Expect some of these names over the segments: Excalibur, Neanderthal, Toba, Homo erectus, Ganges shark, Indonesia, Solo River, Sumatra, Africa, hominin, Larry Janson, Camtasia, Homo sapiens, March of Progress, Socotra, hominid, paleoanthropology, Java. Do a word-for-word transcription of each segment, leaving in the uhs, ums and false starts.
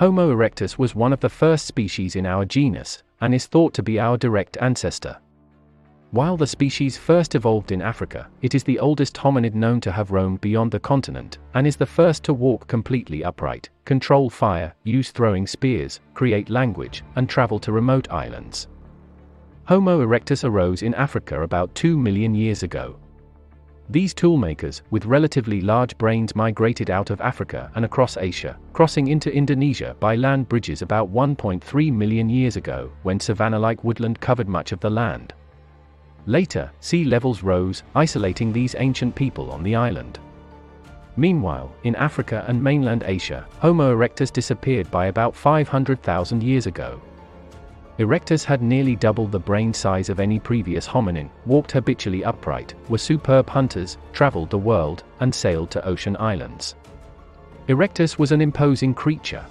Homo erectus was one of the first species in our genus, and is thought to be our direct ancestor. While the species first evolved in Africa, it is the oldest hominid known to have roamed beyond the continent, and is the first to walk completely upright, control fire, use throwing spears, create language, and travel to remote islands. Homo erectus arose in Africa about two million years ago. These toolmakers, with relatively large brains, migrated out of Africa and across Asia, crossing into Indonesia by land bridges about one point three million years ago, when savanna-like woodland covered much of the land. Later, sea levels rose, isolating these ancient people on the island. Meanwhile, in Africa and mainland Asia, Homo erectus disappeared by about five hundred thousand years ago. Erectus had nearly double the brain size of any previous hominin, walked habitually upright, were superb hunters, traveled the world, and sailed to ocean islands. Erectus was an imposing creature.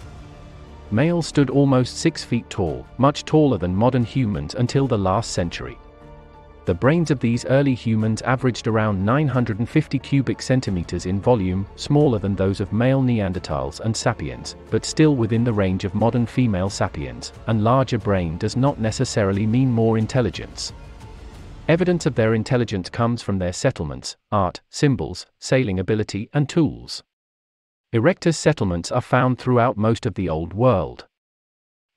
Males stood almost six feet tall, much taller than modern humans until the last century. The brains of these early humans averaged around nine hundred fifty cubic centimeters in volume, smaller than those of male Neanderthals and sapiens, but still within the range of modern female sapiens, and larger brain does not necessarily mean more intelligence. Evidence of their intelligence comes from their settlements, art, symbols, sailing ability, and tools. Erectus settlements are found throughout most of the Old World.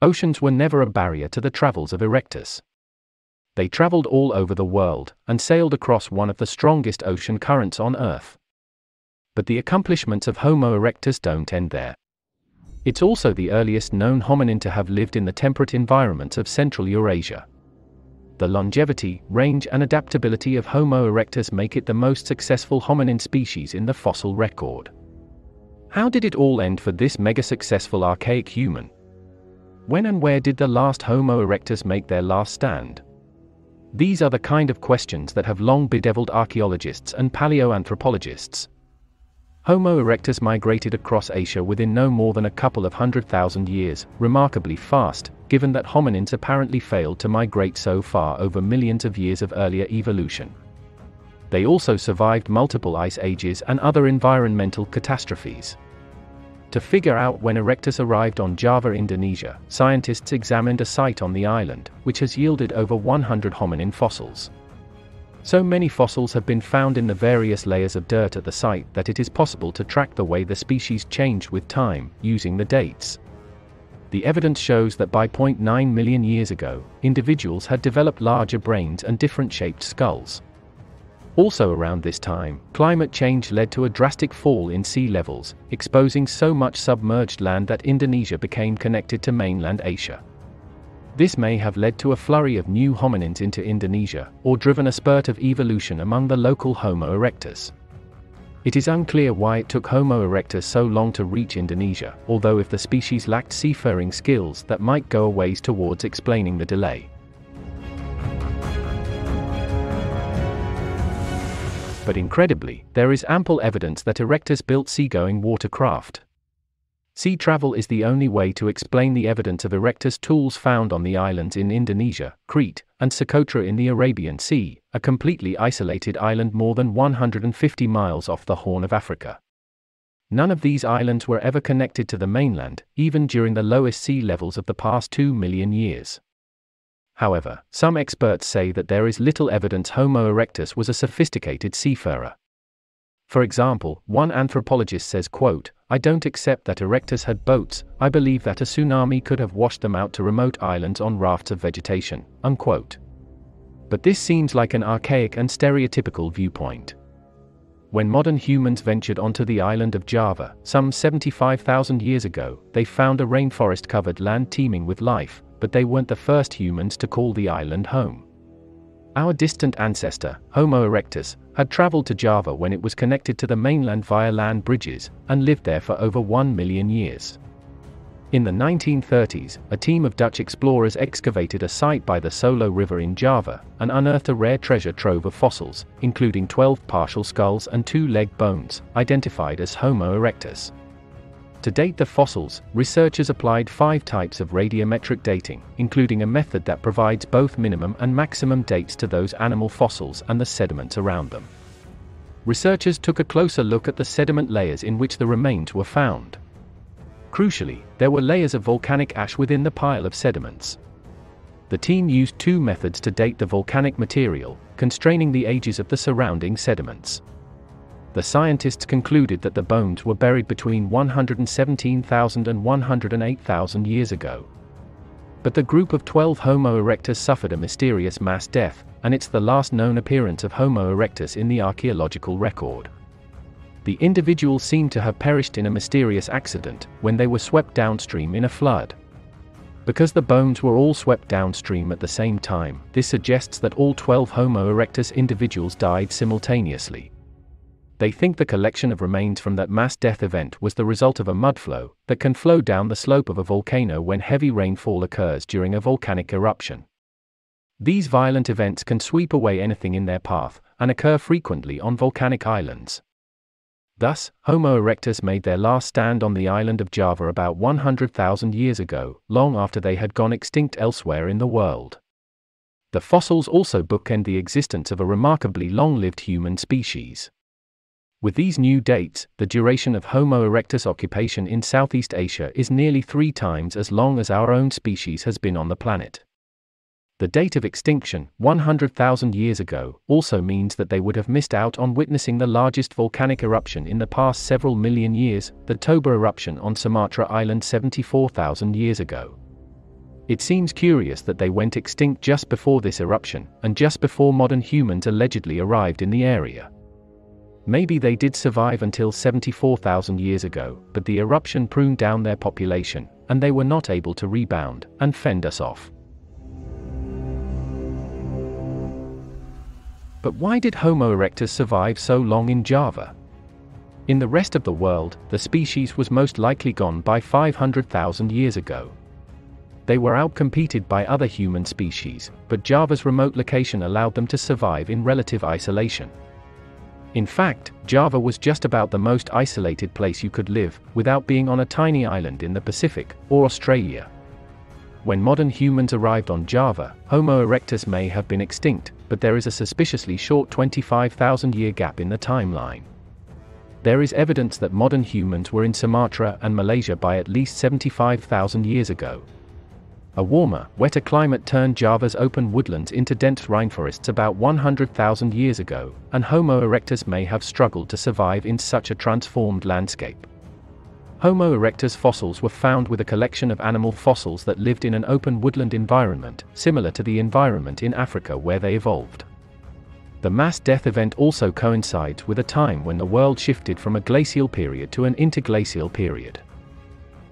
Oceans were never a barrier to the travels of Erectus. They traveled all over the world, and sailed across one of the strongest ocean currents on Earth. But the accomplishments of Homo erectus don't end there. It's also the earliest known hominin to have lived in the temperate environments of Central Eurasia. The longevity, range and adaptability of Homo erectus make it the most successful hominin species in the fossil record. How did it all end for this mega-successful archaic human? When and where did the last Homo erectus make their last stand? These are the kind of questions that have long bedeviled archaeologists and paleoanthropologists. Homo erectus migrated across Asia within no more than a couple of hundred thousand years, remarkably fast, given that hominins apparently failed to migrate so far over millions of years of earlier evolution. They also survived multiple ice ages and other environmental catastrophes. To figure out when Erectus arrived on Java, Indonesia, scientists examined a site on the island, which has yielded over one hundred hominin fossils. So many fossils have been found in the various layers of dirt at the site that it is possible to track the way the species changed with time, using the dates. The evidence shows that by zero point nine million years ago, individuals had developed larger brains and different-shaped skulls. Also around this time, climate change led to a drastic fall in sea levels, exposing so much submerged land that Indonesia became connected to mainland Asia. This may have led to a flurry of new hominins into Indonesia, or driven a spurt of evolution among the local Homo erectus. It is unclear why it took Homo erectus so long to reach Indonesia, although if the species lacked seafaring skills, that might go a ways towards explaining the delay. But incredibly, there is ample evidence that Erectus built seagoing watercraft. Sea travel is the only way to explain the evidence of Erectus tools found on the islands in Indonesia, Crete, and Socotra in the Arabian Sea, a completely isolated island more than one hundred fifty miles off the Horn of Africa. None of these islands were ever connected to the mainland, even during the lowest sea levels of the past two million years. However, some experts say that there is little evidence Homo erectus was a sophisticated seafarer. For example, one anthropologist says, quote, "I don't accept that Erectus had boats, I believe that a tsunami could have washed them out to remote islands on rafts of vegetation," unquote. But this seems like an archaic and stereotypical viewpoint. When modern humans ventured onto the island of Java, some seventy-five thousand years ago, they found a rainforest-covered land teeming with life, but they weren't the first humans to call the island home. Our distant ancestor, Homo erectus, had traveled to Java when it was connected to the mainland via land bridges, and lived there for over one million years. In the nineteen thirties, a team of Dutch explorers excavated a site by the Solo River in Java, and unearthed a rare treasure trove of fossils, including twelve partial skulls and two leg bones, identified as Homo erectus. To date the fossils, researchers applied five types of radiometric dating, including a method that provides both minimum and maximum dates to those animal fossils and the sediments around them. Researchers took a closer look at the sediment layers in which the remains were found. Crucially, there were layers of volcanic ash within the pile of sediments. The team used two methods to date the volcanic material, constraining the ages of the surrounding sediments. The scientists concluded that the bones were buried between one hundred seventeen thousand and one hundred eight thousand years ago. But the group of twelve Homo erectus suffered a mysterious mass death, and it's the last known appearance of Homo erectus in the archaeological record. The individuals seem to have perished in a mysterious accident, when they were swept downstream in a flood. Because the bones were all swept downstream at the same time, this suggests that all twelve Homo erectus individuals died simultaneously. They think the collection of remains from that mass death event was the result of a mudflow that can flow down the slope of a volcano when heavy rainfall occurs during a volcanic eruption. These violent events can sweep away anything in their path, and occur frequently on volcanic islands. Thus, Homo erectus made their last stand on the island of Java about one hundred thousand years ago, long after they had gone extinct elsewhere in the world. The fossils also bookend the existence of a remarkably long-lived human species. With these new dates, the duration of Homo erectus occupation in Southeast Asia is nearly three times as long as our own species has been on the planet. The date of extinction, one hundred thousand years ago, also means that they would have missed out on witnessing the largest volcanic eruption in the past several million years, the Toba eruption on Sumatra Island seventy-four thousand years ago. It seems curious that they went extinct just before this eruption, and just before modern humans allegedly arrived in the area. Maybe they did survive until seventy-four thousand years ago, but the eruption pruned down their population, and they were not able to rebound and fend us off. But why did Homo erectus survive so long in Java? In the rest of the world, the species was most likely gone by five hundred thousand years ago. They were outcompeted by other human species, but Java's remote location allowed them to survive in relative isolation. In fact, Java was just about the most isolated place you could live, without being on a tiny island in the Pacific, or Australia. When modern humans arrived on Java, Homo erectus may have been extinct, but there is a suspiciously short twenty-five thousand year gap in the timeline. There is evidence that modern humans were in Sumatra and Malaysia by at least seventy-five thousand years ago. A warmer, wetter climate turned Java's open woodlands into dense rainforests about one hundred thousand years ago, and Homo erectus may have struggled to survive in such a transformed landscape. Homo erectus fossils were found with a collection of animal fossils that lived in an open woodland environment, similar to the environment in Africa where they evolved. The mass death event also coincides with a time when the world shifted from a glacial period to an interglacial period.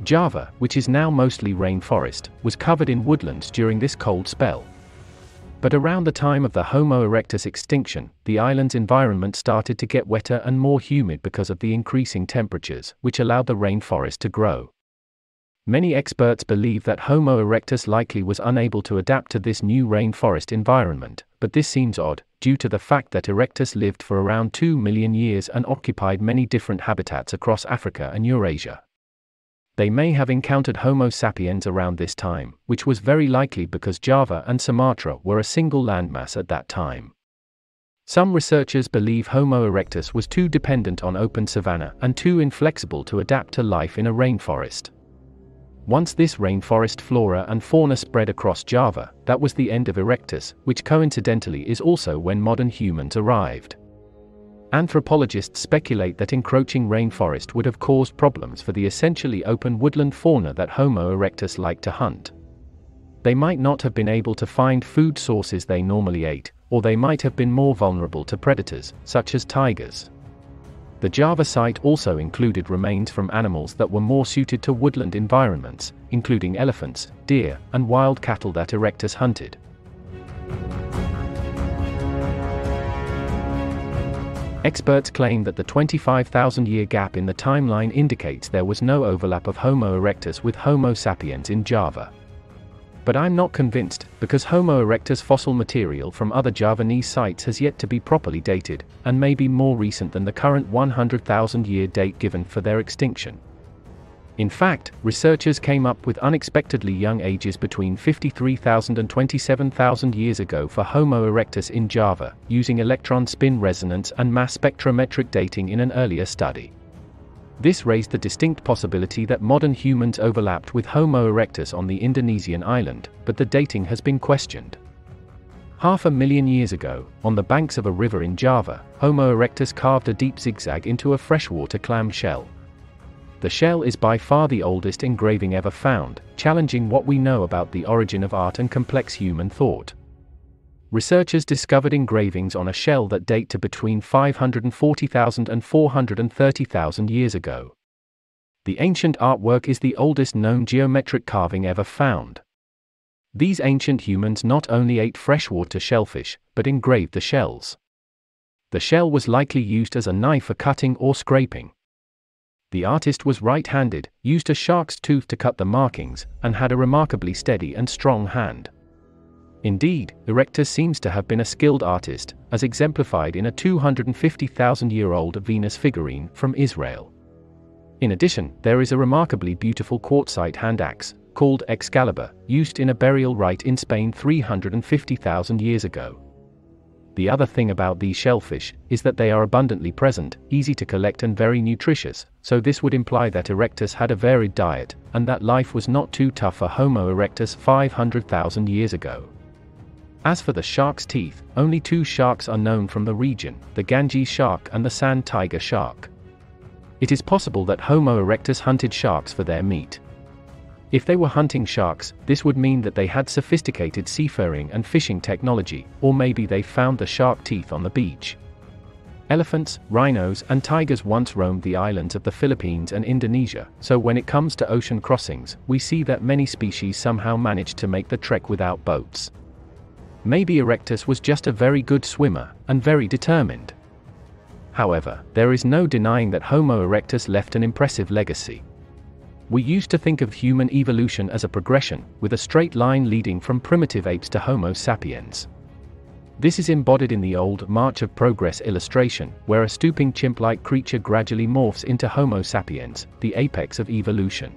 Java, which is now mostly rainforest, was covered in woodlands during this cold spell. But around the time of the Homo erectus extinction, the island's environment started to get wetter and more humid because of the increasing temperatures, which allowed the rainforest to grow. Many experts believe that Homo erectus likely was unable to adapt to this new rainforest environment, but this seems odd, due to the fact that erectus lived for around two million years and occupied many different habitats across Africa and Eurasia. They may have encountered Homo sapiens around this time, which was very likely because Java and Sumatra were a single landmass at that time. Some researchers believe Homo erectus was too dependent on open savanna and too inflexible to adapt to life in a rainforest. Once this rainforest flora and fauna spread across Java, that was the end of erectus, which coincidentally is also when modern humans arrived. Anthropologists speculate that encroaching rainforest would have caused problems for the essentially open woodland fauna that Homo erectus liked to hunt. They might not have been able to find food sources they normally ate, or they might have been more vulnerable to predators, such as tigers. The Java site also included remains from animals that were more suited to woodland environments, including elephants, deer, and wild cattle that erectus hunted. Experts claim that the twenty-five thousand year gap in the timeline indicates there was no overlap of Homo erectus with Homo sapiens in Java. But I'm not convinced, because Homo erectus fossil material from other Javanese sites has yet to be properly dated, and may be more recent than the current one hundred thousand year date given for their extinction. In fact, researchers came up with unexpectedly young ages between fifty-three thousand and twenty-seven thousand years ago for Homo erectus in Java, using electron spin resonance and mass spectrometric dating in an earlier study. This raised the distinct possibility that modern humans overlapped with Homo erectus on the Indonesian island, but the dating has been questioned. Half a million years ago, on the banks of a river in Java, Homo erectus carved a deep zigzag into a freshwater clam shell. The shell is by far the oldest engraving ever found, challenging what we know about the origin of art and complex human thought. Researchers discovered engravings on a shell that date to between five hundred forty thousand and four hundred thirty thousand years ago. The ancient artwork is the oldest known geometric carving ever found. These ancient humans not only ate freshwater shellfish, but engraved the shells. The shell was likely used as a knife for cutting or scraping. The artist was right-handed, used a shark's tooth to cut the markings, and had a remarkably steady and strong hand. Indeed, Erectus seems to have been a skilled artist, as exemplified in a two hundred fifty thousand year old Venus figurine from Israel. In addition, there is a remarkably beautiful quartzite hand axe, called Excalibur, used in a burial rite in Spain three hundred fifty thousand years ago. The other thing about these shellfish is that they are abundantly present, easy to collect and very nutritious, so this would imply that Erectus had a varied diet, and that life was not too tough for Homo erectus five hundred thousand years ago. As for the shark's teeth, only two sharks are known from the region, the Ganges shark and the sand tiger shark. It is possible that Homo erectus hunted sharks for their meat. If they were hunting sharks, this would mean that they had sophisticated seafaring and fishing technology, or maybe they found the shark teeth on the beach. Elephants, rhinos, and tigers once roamed the islands of the Philippines and Indonesia, so when it comes to ocean crossings, we see that many species somehow managed to make the trek without boats. Maybe Erectus was just a very good swimmer, and very determined. However, there is no denying that Homo erectus left an impressive legacy. We used to think of human evolution as a progression, with a straight line leading from primitive apes to Homo sapiens. This is embodied in the old March of Progress illustration, where a stooping chimp-like creature gradually morphs into Homo sapiens, the apex of evolution.